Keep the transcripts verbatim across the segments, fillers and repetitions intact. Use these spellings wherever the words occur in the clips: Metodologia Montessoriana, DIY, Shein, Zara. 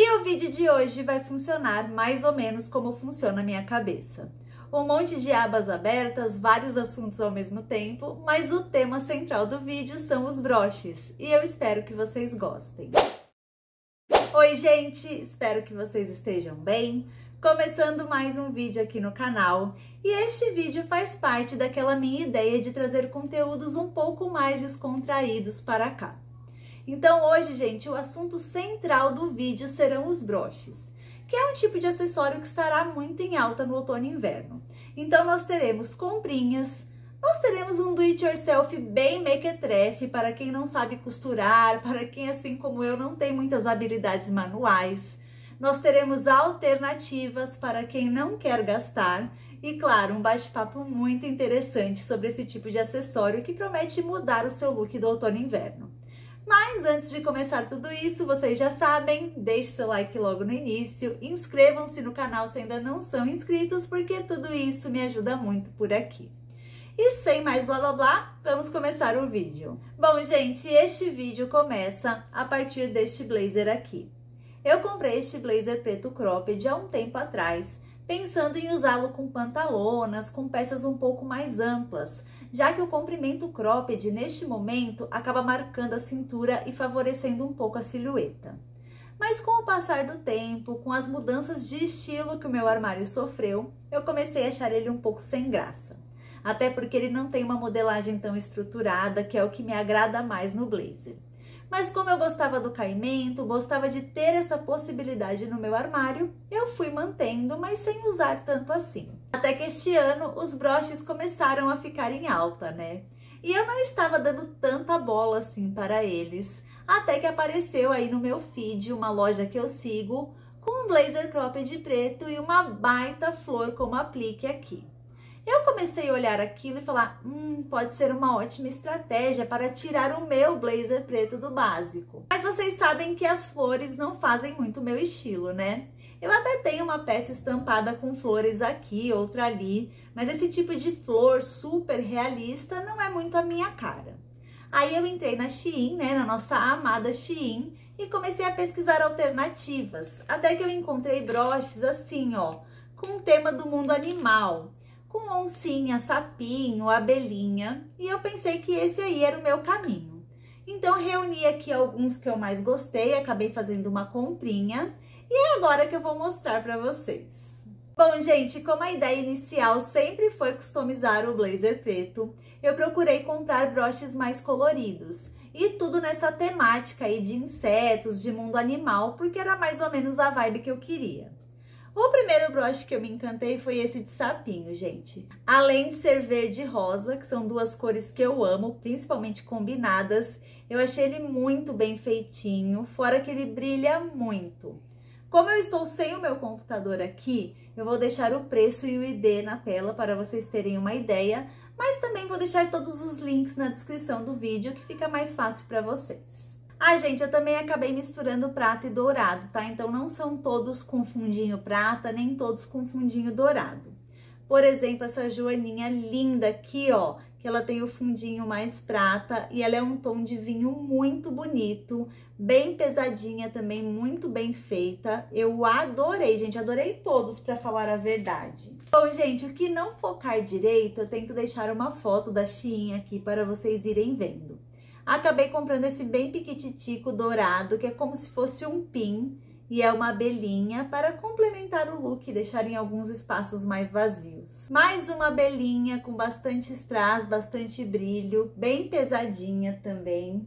E o vídeo de hoje vai funcionar mais ou menos como funciona a minha cabeça. Um monte de abas abertas, vários assuntos ao mesmo tempo, mas o tema central do vídeo são os broches, e eu espero que vocês gostem. Oi gente, espero que vocês estejam bem. Começando mais um vídeo aqui no canal, e este vídeo faz parte daquela minha ideia de trazer conteúdos um pouco mais descontraídos para cá. Então hoje, gente, o assunto central do vídeo serão os broches, que é um tipo de acessório que estará muito em alta no outono e inverno. Então nós teremos comprinhas, nós teremos um do-it-yourself bem mequetrefe, para quem não sabe costurar, para quem, assim como eu, não tem muitas habilidades manuais. Nós teremos alternativas para quem não quer gastar e, claro, um bate-papo muito interessante sobre esse tipo de acessório que promete mudar o seu look do outono e inverno. Mas antes de começar tudo isso, vocês já sabem, deixe seu like logo no início, inscrevam-se no canal se ainda não são inscritos, porque tudo isso me ajuda muito por aqui. E sem mais blá blá blá, vamos começar o vídeo. Bom, gente, este vídeo começa a partir deste blazer aqui. Eu comprei este blazer preto cropped há um tempo atrás, pensando em usá-lo com pantalonas, com peças um pouco mais amplas, já que o comprimento cropped neste momento acaba marcando a cintura e favorecendo um pouco a silhueta. Mas com o passar do tempo, com as mudanças de estilo que o meu armário sofreu, eu comecei a achar ele um pouco sem graça. Até porque ele não tem uma modelagem tão estruturada, que é o que me agrada mais no blazer. Mas como eu gostava do caimento, gostava de ter essa possibilidade no meu armário, eu fui mantendo, mas sem usar tanto assim. Até que este ano, os broches começaram a ficar em alta, né? E eu não estava dando tanta bola assim para eles, até que apareceu aí no meu feed uma loja que eu sigo, com um blazer cropped preto e uma baita flor como aplique aqui. Eu comecei a olhar aquilo e falar, hum, pode ser uma ótima estratégia para tirar o meu blazer preto do básico. Mas vocês sabem que as flores não fazem muito o meu estilo, né? Eu até tenho uma peça estampada com flores aqui, outra ali, mas esse tipo de flor super realista não é muito a minha cara. Aí eu entrei na Shein, né, na nossa amada Shein, e comecei a pesquisar alternativas, até que eu encontrei broches assim, ó, com o tema do mundo animal, com oncinha, sapinho, abelhinha, e eu pensei que esse aí era o meu caminho. Então, reuni aqui alguns que eu mais gostei, acabei fazendo uma comprinha, e é agora que eu vou mostrar pra vocês. Bom, gente, como a ideia inicial sempre foi customizar o blazer preto, eu procurei comprar broches mais coloridos, e tudo nessa temática aí de insetos, de mundo animal, porque era mais ou menos a vibe que eu queria. O primeiro broche que eu me encantei foi esse de sapinho, gente. Além de ser verde e rosa, que são duas cores que eu amo, principalmente combinadas, eu achei ele muito bem feitinho, fora que ele brilha muito. Como eu estou sem o meu computador aqui, eu vou deixar o preço e o I D na tela para vocês terem uma ideia, mas também vou deixar todos os links na descrição do vídeo, que fica mais fácil para vocês. Ah, gente, eu também acabei misturando prata e dourado, tá? Então, não são todos com fundinho prata, nem todos com fundinho dourado. Por exemplo, essa joaninha linda aqui, ó, que ela tem o fundinho mais prata e ela é um tom de vinho muito bonito, bem pesadinha também, muito bem feita. Eu adorei, gente, adorei todos, pra falar a verdade. Bom, gente, o que não focar direito, eu tento deixar uma foto da Shein aqui para vocês irem vendo. Acabei comprando esse bem piquititico dourado, que é como se fosse um pin, e é uma abelhinha para complementar o look e deixar em alguns espaços mais vazios. Mais uma abelhinha com bastante strass, bastante brilho, bem pesadinha também.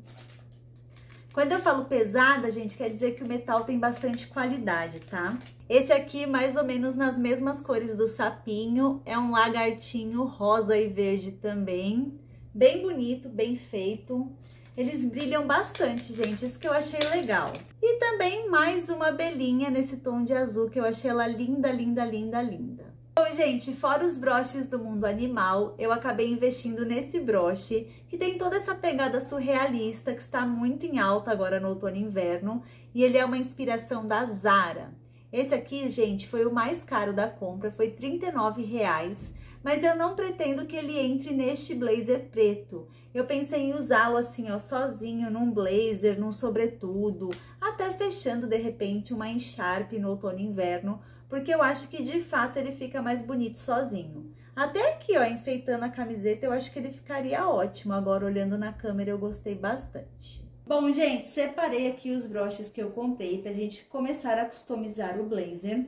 Quando eu falo pesada, gente, quer dizer que o metal tem bastante qualidade, tá? Esse aqui, mais ou menos nas mesmas cores do sapinho, é um lagartinho rosa e verde também. Bem bonito, bem feito. Eles brilham bastante, gente, isso que eu achei legal. E também mais uma abelhinha nesse tom de azul, que eu achei ela linda, linda, linda, linda. Bom, gente, fora os broches do mundo animal, eu acabei investindo nesse broche, que tem toda essa pegada surrealista, que está muito em alta agora no outono e inverno, e ele é uma inspiração da Zara. Esse aqui, gente, foi o mais caro da compra, foi trinta e nove reais. Mas eu não pretendo que ele entre neste blazer preto. Eu pensei em usá-lo assim, ó, sozinho, num blazer, num sobretudo, até até fechando de repente uma encharpe no outono e inverno, porque eu acho que de fato ele fica mais bonito sozinho. Até aqui, ó, enfeitando a camiseta, eu acho que ele ficaria ótimo. Agora, olhando na câmera, eu gostei bastante. Bom, gente, separei aqui os broches que eu comprei pra gente começar a customizar o blazer.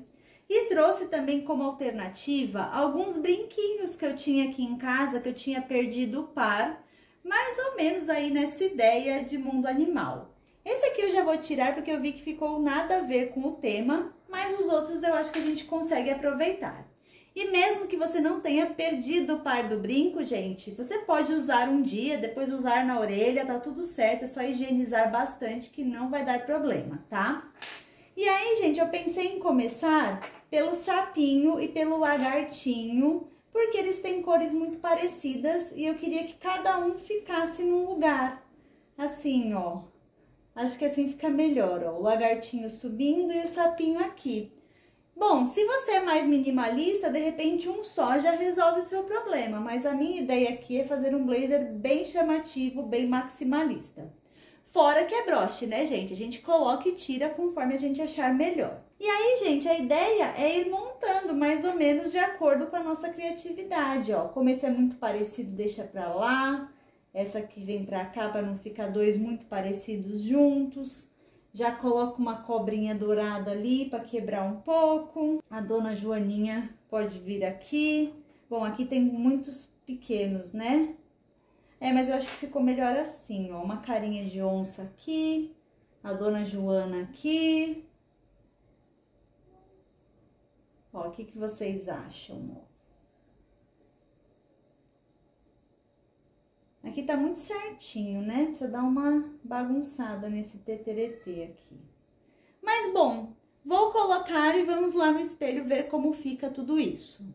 E trouxe também como alternativa alguns brinquinhos que eu tinha aqui em casa, que eu tinha perdido o par, mais ou menos aí nessa ideia de mundo animal. Esse aqui eu já vou tirar porque eu vi que ficou nada a ver com o tema, mas os outros eu acho que a gente consegue aproveitar. E mesmo que você não tenha perdido o par do brinco, gente, você pode usar um dia, depois usar na orelha, tá tudo certo, é só higienizar bastante que não vai dar problema, tá? E aí, gente, eu pensei em começar pelo sapinho e pelo lagartinho, porque eles têm cores muito parecidas e eu queria que cada um ficasse num lugar, assim, ó. Acho que assim fica melhor, ó, o lagartinho subindo e o sapinho aqui. Bom, se você é mais minimalista, de repente um só já resolve o seu problema, mas a minha ideia aqui é fazer um blazer bem chamativo, bem maximalista. Fora que é broche, né, gente? A gente coloca e tira conforme a gente achar melhor. E aí, gente, a ideia é ir montando mais ou menos de acordo com a nossa criatividade, ó. Como esse é muito parecido, deixa pra lá. Essa aqui vem pra cá pra não ficar dois muito parecidos juntos. Já coloco uma cobrinha dourada ali para quebrar um pouco. A dona Joaninha pode vir aqui. Bom, aqui tem muitos pequenos, né? É, mas eu acho que ficou melhor assim, ó. Uma carinha de onça aqui. A dona Joana aqui. Ó, o que que vocês acham? Aqui tá muito certinho, né? Precisa dar uma bagunçada nesse teteretê aqui. Mas, bom, vou colocar e vamos lá no espelho ver como fica tudo isso.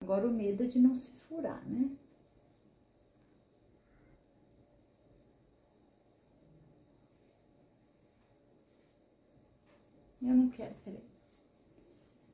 Agora o medo é de não se furar, né? Eu não quero, peraí.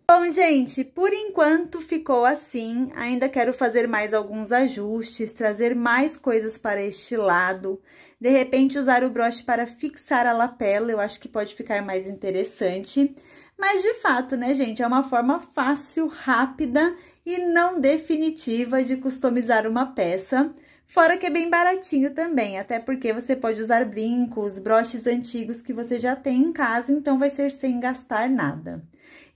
Bom, gente, por enquanto ficou assim. Ainda quero fazer mais alguns ajustes, trazer mais coisas para este lado. De repente, usar o broche para fixar a lapela, eu acho que pode ficar mais interessante. Mas, de fato, né, gente, é uma forma fácil, rápida e não definitiva de customizar uma peça. Fora que é bem baratinho também, até porque você pode usar brincos, broches antigos que você já tem em casa, então vai ser sem gastar nada.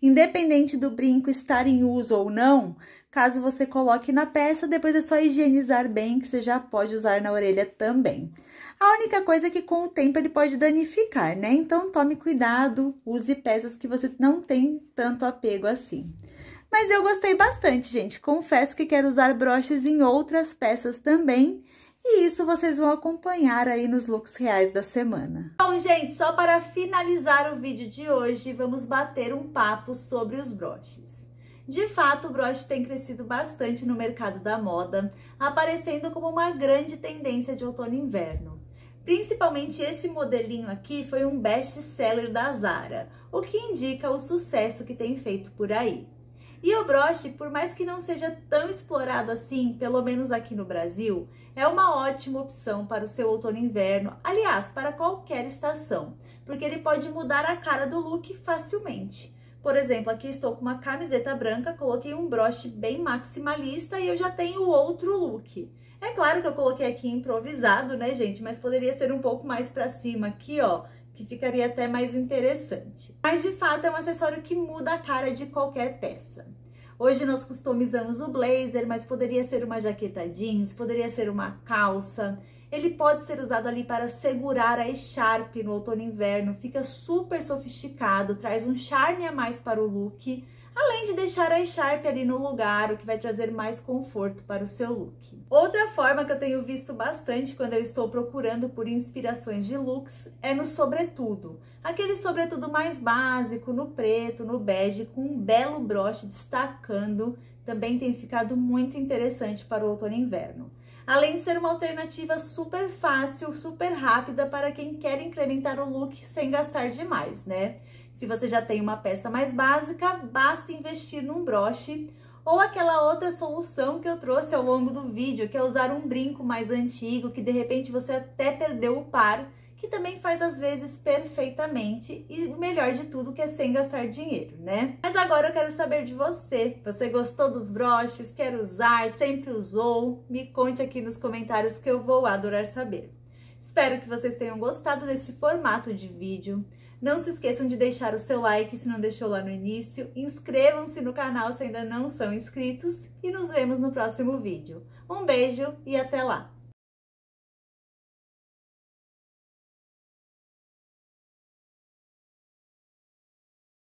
Independente do brinco estar em uso ou não, caso você coloque na peça, depois é só higienizar bem, que você já pode usar na orelha também. A única coisa é que com o tempo ele pode danificar, né? Então tome cuidado, use peças que você não tem tanto apego assim. Mas eu gostei bastante, gente. Confesso que quero usar broches em outras peças também. E isso vocês vão acompanhar aí nos looks reais da semana. Bom, gente, só para finalizar o vídeo de hoje, vamos bater um papo sobre os broches. De fato, o broche tem crescido bastante no mercado da moda, aparecendo como uma grande tendência de outono e inverno. Principalmente esse modelinho aqui foi um best-seller da Zara, o que indica o sucesso que tem feito por aí. E o broche, por mais que não seja tão explorado assim, pelo menos aqui no Brasil, é uma ótima opção para o seu outono e inverno, aliás, para qualquer estação, porque ele pode mudar a cara do look facilmente. Por exemplo, aqui estou com uma camiseta branca, coloquei um broche bem maximalista e eu já tenho outro look. É claro que eu coloquei aqui improvisado, né, gente? Mas poderia ser um pouco mais para cima aqui, ó, que ficaria até mais interessante. Mas, de fato, é um acessório que muda a cara de qualquer peça. Hoje nós customizamos o blazer, mas poderia ser uma jaqueta jeans, poderia ser uma calça. Ele pode ser usado ali para segurar a echarpe no outono e inverno, fica super sofisticado, traz um charme a mais para o look, além de deixar a echarpe ali no lugar, o que vai trazer mais conforto para o seu look. Outra forma que eu tenho visto bastante quando eu estou procurando por inspirações de looks é no sobretudo. Aquele sobretudo mais básico, no preto, no bege, com um belo broche destacando, também tem ficado muito interessante para o outono e inverno. Além de ser uma alternativa super fácil, super rápida para quem quer incrementar o look sem gastar demais, né? Se você já tem uma peça mais básica, basta investir num broche Ou aquela outra solução que eu trouxe ao longo do vídeo, que é usar um brinco mais antigo, que de repente você até perdeu o par, que também faz às vezes perfeitamente, e o melhor de tudo que é sem gastar dinheiro, né? Mas agora eu quero saber de você, você gostou dos broches, quer usar, sempre usou? Me conte aqui nos comentários que eu vou adorar saber. Espero que vocês tenham gostado desse formato de vídeo. Não se esqueçam de deixar o seu like se não deixou lá no início, inscrevam-se no canal se ainda não são inscritos e nos vemos no próximo vídeo. Um beijo e até lá!